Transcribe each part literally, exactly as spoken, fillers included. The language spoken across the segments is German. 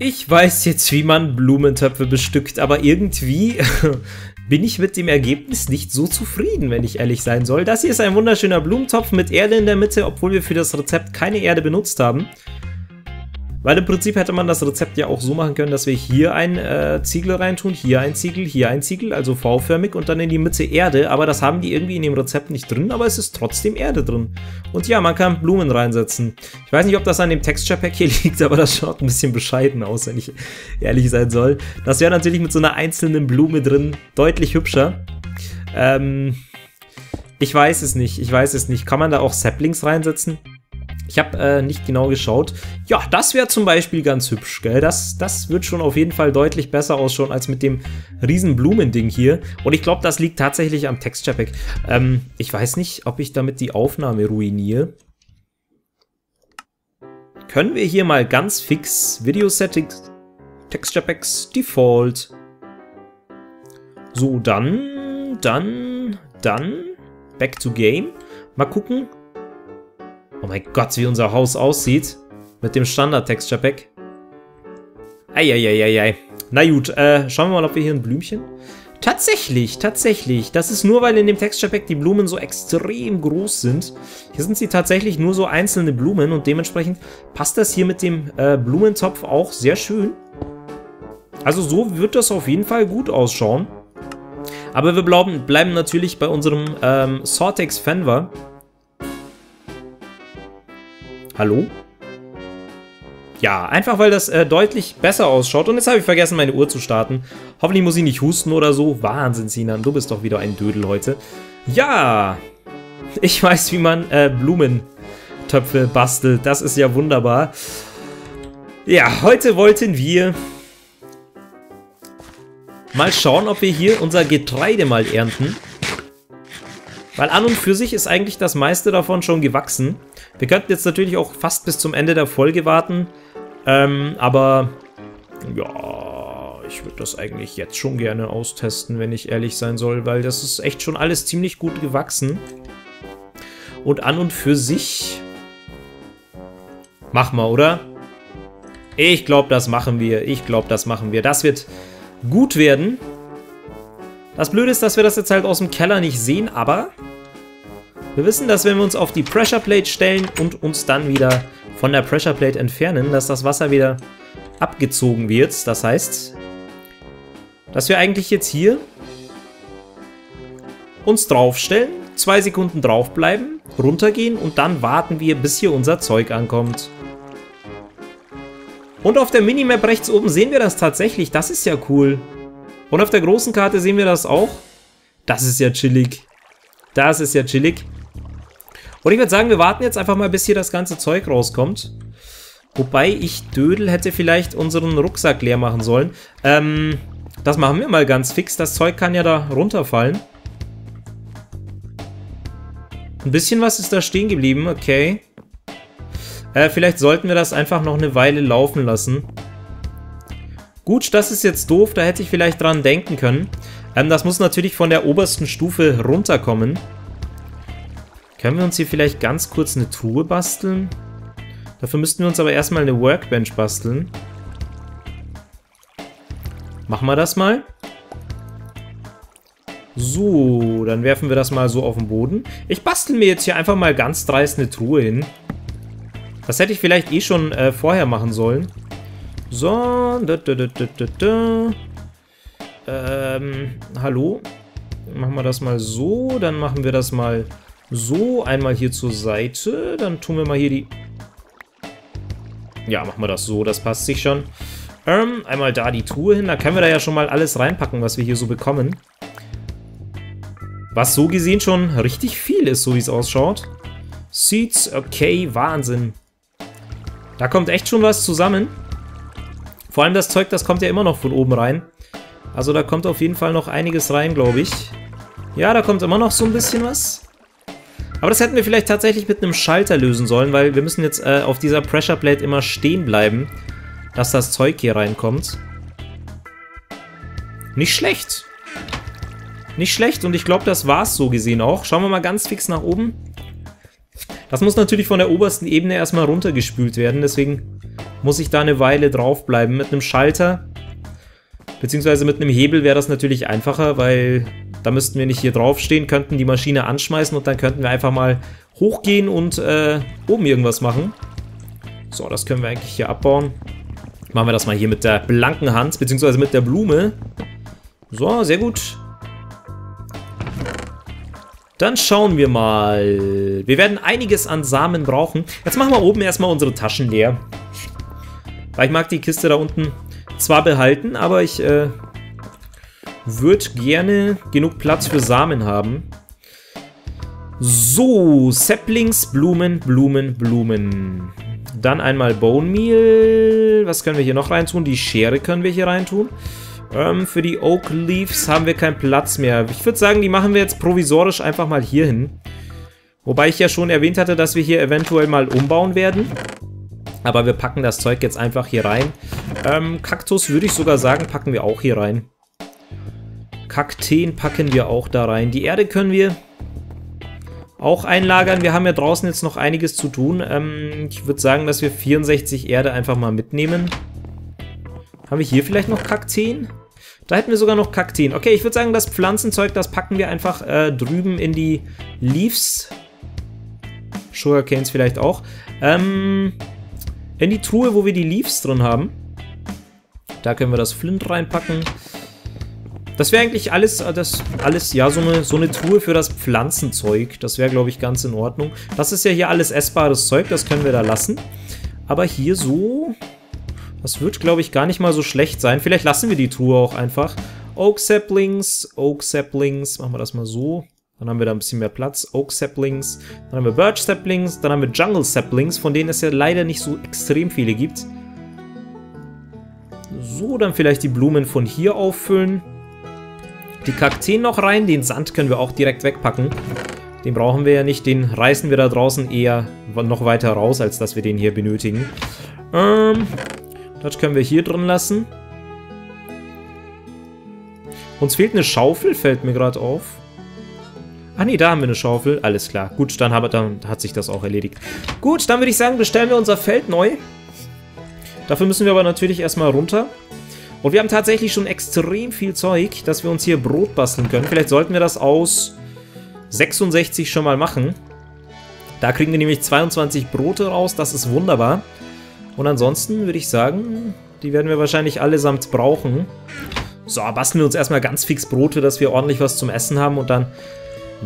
Ich weiß jetzt, wie man Blumentöpfe bestückt, aber irgendwie bin ich mit dem Ergebnis nicht so zufrieden, wenn ich ehrlich sein soll. Das hier ist ein wunderschöner Blumentopf mit Erde in der Mitte, obwohl wir für das Rezept keine Erde benutzt haben. Weil im Prinzip hätte man das Rezept ja auch so machen können, dass wir hier ein äh, Ziegel reintun, hier ein Ziegel, hier ein Ziegel, also V-förmig und dann in die Mitte Erde. Aber das haben die irgendwie in dem Rezept nicht drin, aber es ist trotzdem Erde drin. Und ja, man kann Blumen reinsetzen. Ich weiß nicht, ob das an dem Texture-Pack hier liegt, aber das schaut ein bisschen bescheiden aus, wenn ich ehrlich sein soll. Das wäre natürlich mit so einer einzelnen Blume drin deutlich hübscher. Ähm, ich weiß es nicht, ich weiß es nicht. Kann man da auch Saplings reinsetzen? Ich habe äh, nicht genau geschaut. Ja, das wäre zum Beispiel ganz hübsch, gell? Das, das wird schon auf jeden Fall deutlich besser ausschauen als mit dem riesen Blumending hier. Und ich glaube, das liegt tatsächlich am Texture Pack. Ähm, ich weiß nicht, ob ich damit die Aufnahme ruiniere. Können wir hier mal ganz fix Video Settings, Texture Packs, Default. So, dann, dann, dann, Back to Game. Mal gucken. Oh mein Gott, wie unser Haus aussieht. Mit dem Standard-Texture-Pack. Eieieiei. Na gut, äh, schauen wir mal, ob wir hier ein Blümchen... Tatsächlich, tatsächlich. Das ist nur, weil in dem Texture-Pack die Blumen so extrem groß sind. Hier sind sie tatsächlich nur so einzelne Blumen und dementsprechend passt das hier mit dem äh, Blumentopf auch sehr schön. Also so wird das auf jeden Fall gut ausschauen. Aber wir bleiben, bleiben natürlich bei unserem ähm, Soartex Fanver. Hallo? Ja, einfach weil das äh, deutlich besser ausschaut. Und jetzt habe ich vergessen, meine Uhr zu starten. Hoffentlich muss ich nicht husten oder so. Wahnsinn, Sinan, du bist doch wieder ein Dödel heute. Ja, ich weiß, wie man äh, Blumentöpfe bastelt. Das ist ja wunderbar. Ja, heute wollten wir mal schauen, ob wir hier unser Getreide mal ernten. Weil an und für sich ist eigentlich das meiste davon schon gewachsen. Wir könnten jetzt natürlich auch fast bis zum Ende der Folge warten. Ähm, aber ja, ich würde das eigentlich jetzt schon gerne austesten, wenn ich ehrlich sein soll. Weil das ist echt schon alles ziemlich gut gewachsen. Und an und für sich... Mach mal, oder? Ich glaube, das machen wir. Ich glaube, das machen wir. Das wird gut werden. Das Blöde ist, dass wir das jetzt halt aus dem Keller nicht sehen, aber wir wissen, dass wenn wir uns auf die Pressure Plate stellen und uns dann wieder von der Pressure Plate entfernen, dass das Wasser wieder abgezogen wird. Das heißt, dass wir eigentlich jetzt hier uns draufstellen, zwei Sekunden draufbleiben, runtergehen und dann warten wir, bis hier unser Zeug ankommt. Und auf der Minimap rechts oben sehen wir das tatsächlich. Das ist ja cool. Und auf der großen Karte sehen wir das auch. Das ist ja chillig. Das ist ja chillig. Und ich würde sagen, wir warten jetzt einfach mal, bis hier das ganze Zeug rauskommt. Wobei ich, Dödel, hätte vielleicht unseren Rucksack leer machen sollen. Ähm, das machen wir mal ganz fix. Das Zeug kann ja da runterfallen. Ein bisschen was ist da stehen geblieben. Okay. Äh, vielleicht sollten wir das einfach noch eine Weile laufen lassen. Gut, das ist jetzt doof, da hätte ich vielleicht dran denken können. Ähm, das muss natürlich von der obersten Stufe runterkommen. Können wir uns hier vielleicht ganz kurz eine Truhe basteln? Dafür müssten wir uns aber erstmal eine Workbench basteln. Machen wir das mal. So, dann werfen wir das mal so auf den Boden. Ich bastel mir jetzt hier einfach mal ganz dreist eine Truhe hin. Das hätte ich vielleicht eh schon äh, vorher machen sollen. So, da, da, da, da, da. Ähm, hallo, machen wir das mal so, dann machen wir das mal so, einmal hier zur Seite, dann tun wir mal hier die, ja, machen wir das so, das passt sich schon, ähm, einmal da die Truhe hin, da können wir da ja schon mal alles reinpacken, was wir hier so bekommen, was so gesehen schon richtig viel ist, so wie es ausschaut. Seeds, okay, Wahnsinn, da kommt echt schon was zusammen. Vor allem das Zeug, das kommt ja immer noch von oben rein. Also da kommt auf jeden Fall noch einiges rein, glaube ich. Ja, da kommt immer noch so ein bisschen was. Aber das hätten wir vielleicht tatsächlich mit einem Schalter lösen sollen, weil wir müssen jetzt äh, auf dieser Pressure Plate immer stehen bleiben, dass das Zeug hier reinkommt. Nicht schlecht. Nicht schlecht und ich glaube, das war es so gesehen auch. Schauen wir mal ganz fix nach oben. Das muss natürlich von der obersten Ebene erstmal runtergespült werden, deswegen... muss ich da eine Weile draufbleiben. Mit einem Schalter beziehungsweise mit einem Hebel wäre das natürlich einfacher, weil da müssten wir nicht hier draufstehen, könnten die Maschine anschmeißen und dann könnten wir einfach mal hochgehen und äh, oben irgendwas machen. So, das können wir eigentlich hier abbauen. Machen wir das mal hier mit der blanken Hand, beziehungsweise mit der Blume. So, sehr gut. Dann schauen wir mal. Wir werden einiges an Samen brauchen. Jetzt machen wir oben erstmal unsere Taschen leer. Weil ich mag die Kiste da unten zwar behalten, aber ich äh, würde gerne genug Platz für Samen haben. So, Saplings, Blumen, Blumen, Blumen. Dann einmal Bone Meal. Was können wir hier noch reintun? Die Schere können wir hier reintun. Ähm, für die Oak Leaves haben wir keinen Platz mehr. Ich würde sagen, die machen wir jetzt provisorisch einfach mal hier hin. Wobei ich ja schon erwähnt hatte, dass wir hier eventuell mal umbauen werden. Aber wir packen das Zeug jetzt einfach hier rein. Ähm, Kaktus würde ich sogar sagen, packen wir auch hier rein. Kakteen packen wir auch da rein. Die Erde können wir auch einlagern. Wir haben ja draußen jetzt noch einiges zu tun. Ähm, ich würde sagen, dass wir vierundsechzig Erde einfach mal mitnehmen. Haben wir hier vielleicht noch Kakteen? Da hätten wir sogar noch Kakteen. Okay, ich würde sagen, das Pflanzenzeug, das packen wir einfach äh, drüben in die Leaves. Sugarcanes vielleicht auch. Ähm, in die Truhe, wo wir die Leaves drin haben. Da können wir das Flint reinpacken. Das wäre eigentlich alles, das, alles ja, so eine, so eine Truhe für das Pflanzenzeug. Das wäre, glaube ich, ganz in Ordnung. Das ist ja hier alles essbares Zeug, das können wir da lassen. Aber hier so, das wird, glaube ich, gar nicht mal so schlecht sein. Vielleicht lassen wir die Truhe auch einfach. Oak Saplings, Oak Saplings, machen wir das mal so. Dann haben wir da ein bisschen mehr Platz. Oak Saplings, dann haben wir Birch Saplings, dann haben wir Jungle Saplings, von denen es ja leider nicht so extrem viele gibt. So, dann vielleicht die Blumen von hier auffüllen. Die Kakteen noch rein, den Sand können wir auch direkt wegpacken. Den brauchen wir ja nicht, den reißen wir da draußen eher noch weiter raus, als dass wir den hier benötigen. Ähm, das können wir hier drin lassen. Uns fehlt eine Schaufel, fällt mir gerade auf. Ach nee, da haben wir eine Schaufel, alles klar. Gut, dann, haben, dann hat sich das auch erledigt. Gut, dann würde ich sagen, bestellen wir unser Feld neu. Dafür müssen wir aber natürlich erstmal runter. Und wir haben tatsächlich schon extrem viel Zeug, dass wir uns hier Brot basteln können. Vielleicht sollten wir das aus sechsundsechzig schon mal machen. Da kriegen wir nämlich zweiundzwanzig Brote raus, das ist wunderbar. Und ansonsten würde ich sagen, die werden wir wahrscheinlich allesamt brauchen. So, basteln wir uns erstmal ganz fix Brote, dass wir ordentlich was zum Essen haben. Und dann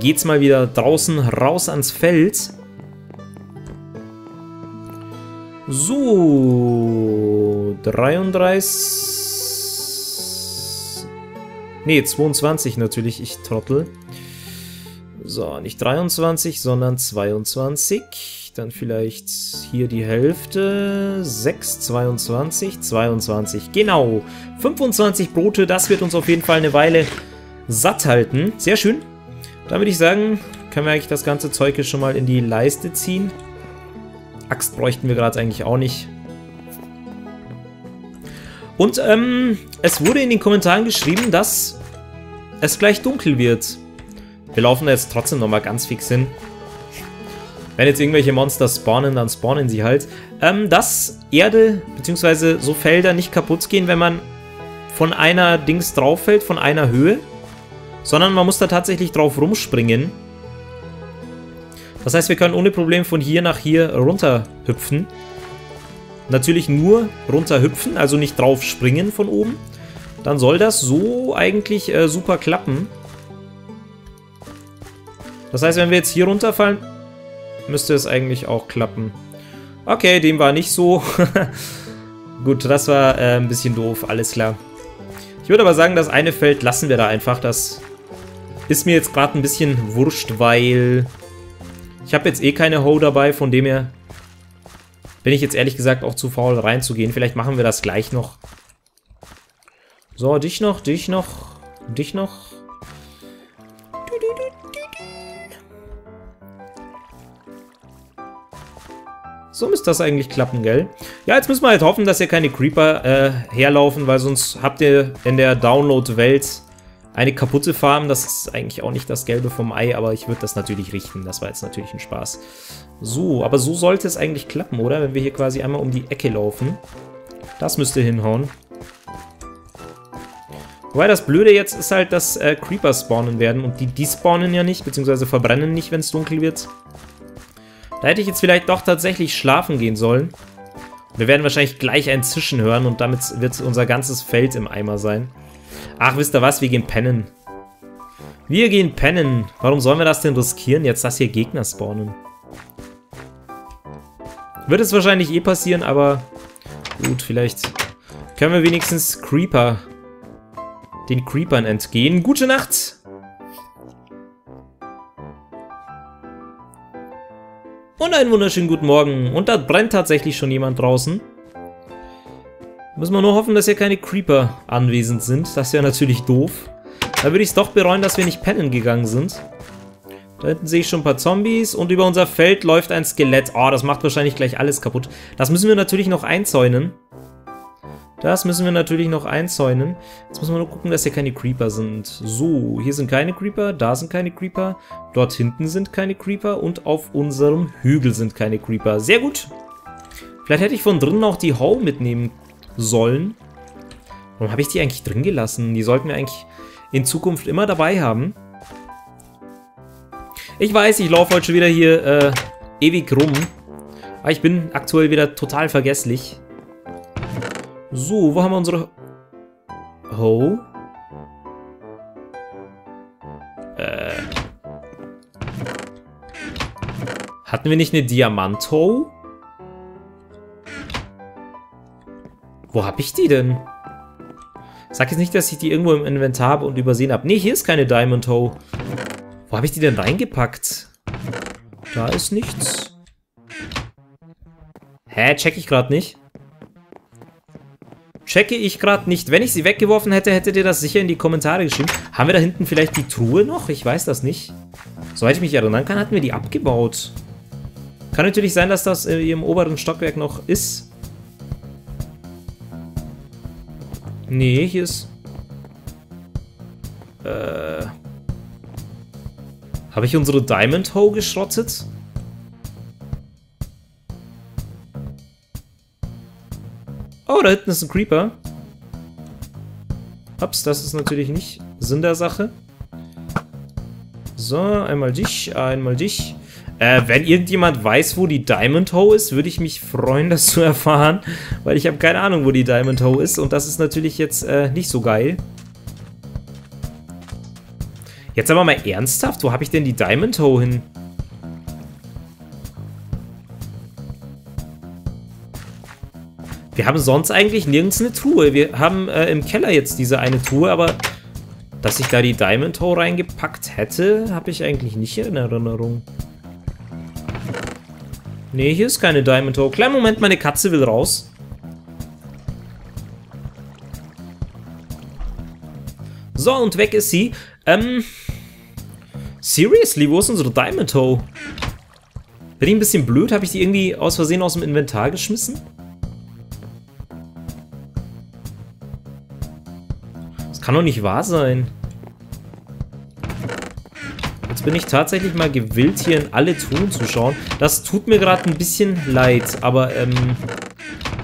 geht's mal wieder draußen raus ans Feld. So, dreiunddreißig... Ne, zweiundzwanzig natürlich, ich Trottel. So, nicht dreiundzwanzig, sondern zweiundzwanzig. Dann vielleicht hier die Hälfte. sechs, zweiundzwanzig, zweiundzwanzig, genau. fünfundzwanzig Brote, das wird uns auf jeden Fall eine Weile satt halten. Sehr schön. Dann würde ich sagen, können wir eigentlich das ganze Zeug hier schon mal in die Leiste ziehen. Axt bräuchten wir gerade eigentlich auch nicht. Und ähm, es wurde in den Kommentaren geschrieben, dass es gleich dunkel wird. Wir laufen da jetzt trotzdem nochmal ganz fix hin. Wenn jetzt irgendwelche Monster spawnen, dann spawnen sie halt. Ähm, dass Erde bzw. so Felder nicht kaputt gehen, wenn man von einer Dings drauf fällt, von einer Höhe. Sondern man muss da tatsächlich drauf rumspringen. Das heißt, wir können ohne Problem von hier nach hier runter hüpfen. Natürlich nur runterhüpfen, also nicht drauf springen von oben. Dann soll das so eigentlich äh, super klappen. Das heißt, wenn wir jetzt hier runterfallen, müsste es eigentlich auch klappen. Okay, dem war nicht so. Gut, das war äh, ein bisschen doof, alles klar. Ich würde aber sagen, das eine Feld lassen wir da einfach. Das ist mir jetzt gerade ein bisschen wurscht, weil ich habe jetzt eh keine Hoe dabei, von dem her bin ich jetzt ehrlich gesagt auch zu faul reinzugehen. Vielleicht machen wir das gleich noch. So, dich noch, dich noch, dich noch. So müsste das eigentlich klappen, gell? Ja, jetzt müssen wir halt hoffen, dass hier keine Creeper äh, herlaufen, weil sonst habt ihr in der Download-Welt Eine kaputte Farm, das ist eigentlich auch nicht das Gelbe vom Ei, aber ich würde das natürlich richten. Das war jetzt natürlich ein Spaß. So, aber so sollte es eigentlich klappen, oder? Wenn wir hier quasi einmal um die Ecke laufen. Das müsste hinhauen. Wobei das Blöde jetzt ist halt, dass äh, Creeper spawnen werden. Und die despawnen ja nicht, beziehungsweise verbrennen nicht, wenn es dunkel wird. Da hätte ich jetzt vielleicht doch tatsächlich schlafen gehen sollen. Wir werden wahrscheinlich gleich ein Zischen hören und damit wird unser ganzes Feld im Eimer sein. Ach, wisst ihr was? Wir gehen pennen. Wir gehen pennen. Warum sollen wir das denn riskieren, jetzt dass hier Gegner spawnen? Wird es wahrscheinlich eh passieren, aber gut, vielleicht können wir wenigstens Creeper, den Creepern entgehen. Gute Nacht! Und einen wunderschönen guten Morgen. Und da brennt tatsächlich schon jemand draußen. Müssen wir nur hoffen, dass hier keine Creeper anwesend sind. Das wäre natürlich doof. Da würde ich es doch bereuen, dass wir nicht pennen gegangen sind. Da hinten sehe ich schon ein paar Zombies. Und über unser Feld läuft ein Skelett. Oh, das macht wahrscheinlich gleich alles kaputt. Das müssen wir natürlich noch einzäunen. Das müssen wir natürlich noch einzäunen. Jetzt müssen wir nur gucken, dass hier keine Creeper sind. So, hier sind keine Creeper. Da sind keine Creeper. Dort hinten sind keine Creeper. Und auf unserem Hügel sind keine Creeper. Sehr gut. Vielleicht hätte ich von drinnen auch die Hau mitnehmen können. Sollen. Warum habe ich die eigentlich drin gelassen? Die sollten wir eigentlich in Zukunft immer dabei haben. Ich weiß, ich laufe heute schon wieder hier äh, ewig rum. Aber ich bin aktuell wieder total vergesslich. So, wo haben wir unsere... Oh. Äh. Hatten wir nicht eine Diamant-Ho? Wo habe ich die denn? Sag jetzt nicht, dass ich die irgendwo im Inventar habe und übersehen habe. Nee, hier ist keine Diamond Hoe. Wo habe ich die denn reingepackt? Da ist nichts. Hä, check ich gerade nicht. Checke ich gerade nicht. Wenn ich sie weggeworfen hätte, hättet ihr das sicher in die Kommentare geschrieben. Haben wir da hinten vielleicht die Truhe noch? Ich weiß das nicht. Soweit ich mich erinnern kann, hatten wir die abgebaut. Kann natürlich sein, dass das im oberen Stockwerk noch ist. Nee, hier ist... Äh... Habe ich unsere Diamond Hoe geschrottet? Oh, da hinten ist ein Creeper. Ups, das ist natürlich nicht Sinn der Sache. So, einmal dich, einmal dich. Äh, wenn irgendjemand weiß, wo die Diamond Hoe ist, würde ich mich freuen, das zu erfahren, weil ich habe keine Ahnung, wo die Diamond Hoe ist und das ist natürlich jetzt äh, nicht so geil. Jetzt aber mal ernsthaft, wo habe ich denn die Diamond Hoe hin? Wir haben sonst eigentlich nirgends eine Truhe. Wir haben äh, im Keller jetzt diese eine Truhe, aber dass ich da die Diamond Hoe reingepackt hätte, habe ich eigentlich nicht in Erinnerung. Nee, hier ist keine Diamond Hoe. Kleinen Moment, meine Katze will raus. So, und weg ist sie. Ähm. Seriously, wo ist unsere Diamond Hoe? Bin ich ein bisschen blöd? Habe ich die irgendwie aus Versehen aus dem Inventar geschmissen? Das kann doch nicht wahr sein. Bin ich tatsächlich mal gewillt, hier in alle Truhen zu schauen. Das tut mir gerade ein bisschen leid, aber ähm,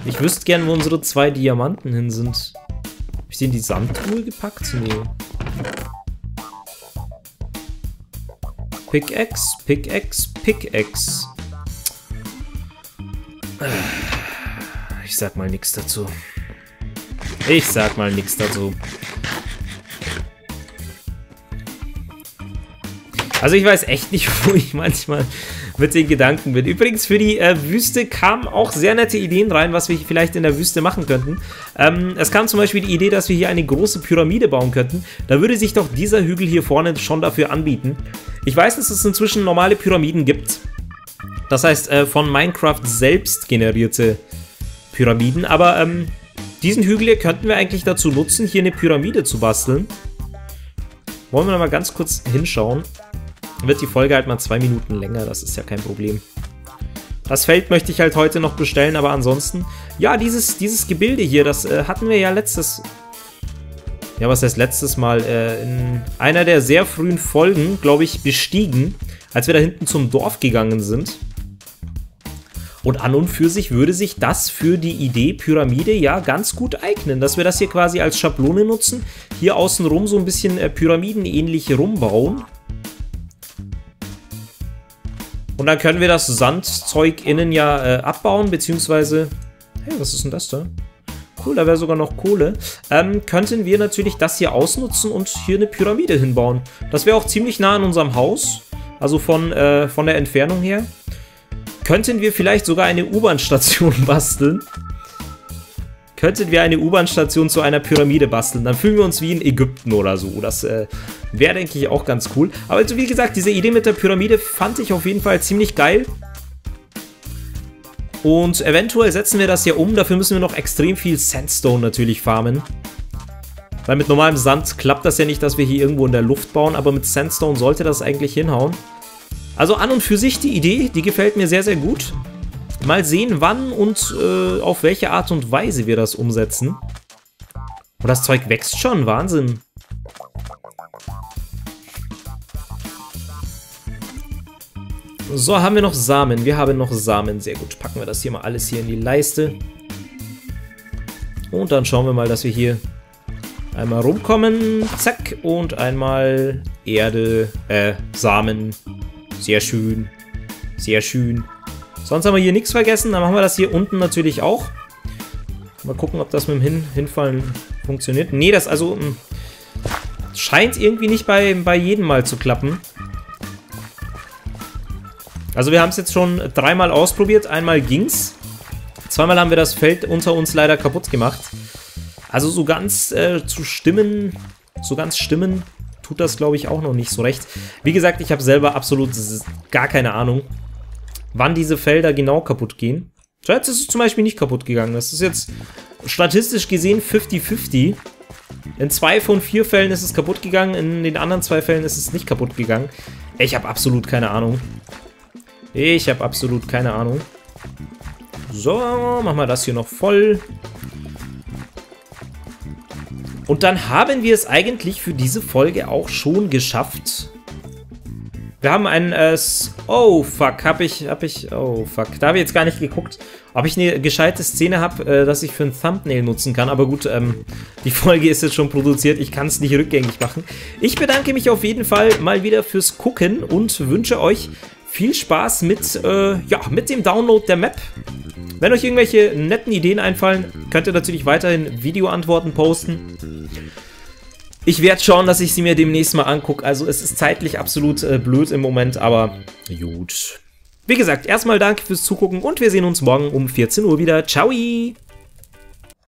ich wüsste gern, wo unsere zwei Diamanten hin sind. Habe ich die in die Sandtruhe gepackt? Nee. Pickaxe, Pickaxe, Pickaxe. Ich sag mal nichts dazu. Ich sag mal nichts dazu. Also ich weiß echt nicht, wo ich manchmal mit den Gedanken bin. Übrigens, für die äh, Wüste kamen auch sehr nette Ideen rein, was wir vielleicht in der Wüste machen könnten. Ähm, es kam zum Beispiel die Idee, dass wir hier eine große Pyramide bauen könnten. Da würde sich doch dieser Hügel hier vorne schon dafür anbieten. Ich weiß, dass es inzwischen normale Pyramiden gibt. Das heißt, äh, von Minecraft selbst generierte Pyramiden. Aber ähm, diesen Hügel hier könnten wir eigentlich dazu nutzen, hier eine Pyramide zu basteln. Wollen wir noch mal ganz kurz hinschauen. Wird die Folge halt mal zwei Minuten länger, das ist ja kein Problem. Das Feld möchte ich halt heute noch bestellen, aber ansonsten... Ja, dieses, dieses Gebilde hier, das äh, hatten wir ja letztes... wir haben es das letztes Mal äh, in einer der sehr frühen Folgen, glaube ich, bestiegen, als wir da hinten zum Dorf gegangen sind. Und an und für sich würde sich das für die Idee Pyramide ja ganz gut eignen, dass wir das hier quasi als Schablone nutzen, hier außenrum so ein bisschen äh, pyramidenähnlich rumbauen. Und dann können wir das Sandzeug innen ja äh, abbauen, beziehungsweise... Hey, was ist denn das da? Cool, da wäre sogar noch Kohle. Ähm, könnten wir natürlich das hier ausnutzen und hier eine Pyramide hinbauen. Das wäre auch ziemlich nah an unserem Haus, also von, äh, von der Entfernung her. Könnten wir vielleicht sogar eine U-Bahn-Station basteln? Könnten wir eine U-Bahn-Station zu einer Pyramide basteln? Dann fühlen wir uns wie in Ägypten oder so. Das äh, wäre, denke ich, auch ganz cool. Aber also, wie gesagt, diese Idee mit der Pyramide fand ich auf jeden Fall ziemlich geil. Und eventuell setzen wir das hier um. Dafür müssen wir noch extrem viel Sandstone natürlich farmen. Weil mit normalem Sand klappt das ja nicht, dass wir hier irgendwo in der Luft bauen. Aber mit Sandstone sollte das eigentlich hinhauen. Also an und für sich die Idee, die gefällt mir sehr, sehr gut. Mal sehen, wann und äh, auf welche Art und Weise wir das umsetzen. Und das Zeug wächst schon, Wahnsinn. So, haben wir noch Samen. Wir haben noch Samen, sehr gut. Packen wir das hier mal alles hier in die Leiste. Und dann schauen wir mal, dass wir hier einmal rumkommen. Zack. Und einmal Erde, äh, Samen. Sehr schön. Sehr schön. Sonst haben wir hier nichts vergessen. Dann machen wir das hier unten natürlich auch. Mal gucken, ob das mit dem Hin Hinfallen funktioniert. Nee, das also... Mh, scheint irgendwie nicht bei, bei jedem Mal zu klappen. Also wir haben es jetzt schon dreimal ausprobiert. Einmal ging's. Zweimal haben wir das Feld unter uns leider kaputt gemacht. Also so ganz äh, zu stimmen... So ganz stimmen... Tut das, glaube ich, auch noch nicht so recht. Wie gesagt, ich habe selber absolut gar keine Ahnung, wann diese Felder genau kaputt gehen. So, jetzt ist es zum Beispiel nicht kaputt gegangen. Das ist jetzt statistisch gesehen fifty fifty. In zwei von vier Fällen ist es kaputt gegangen, in den anderen zwei Fällen ist es nicht kaputt gegangen. Ich habe absolut keine Ahnung. Ich habe absolut keine Ahnung. So, machen wir das hier noch voll. Und dann haben wir es eigentlich für diese Folge auch schon geschafft. Wir haben einen... Äh, oh, fuck. Hab ich... Hab ich... Oh, fuck. Da habe ich jetzt gar nicht geguckt, ob ich eine gescheite Szene habe, äh, dass ich für ein Thumbnail nutzen kann. Aber gut, ähm, die Folge ist jetzt schon produziert. Ich kann es nicht rückgängig machen. Ich bedanke mich auf jeden Fall mal wieder fürs Gucken und wünsche euch viel Spaß mit, äh, ja, mit dem Download der Map. Wenn euch irgendwelche netten Ideen einfallen, könnt ihr natürlich weiterhin Videoantworten posten. Ich werde schauen, dass ich sie mir demnächst mal angucke. Also es ist zeitlich absolut äh, blöd im Moment, aber gut. Wie gesagt, erstmal danke fürs Zugucken und wir sehen uns morgen um vierzehn Uhr wieder. Ciao!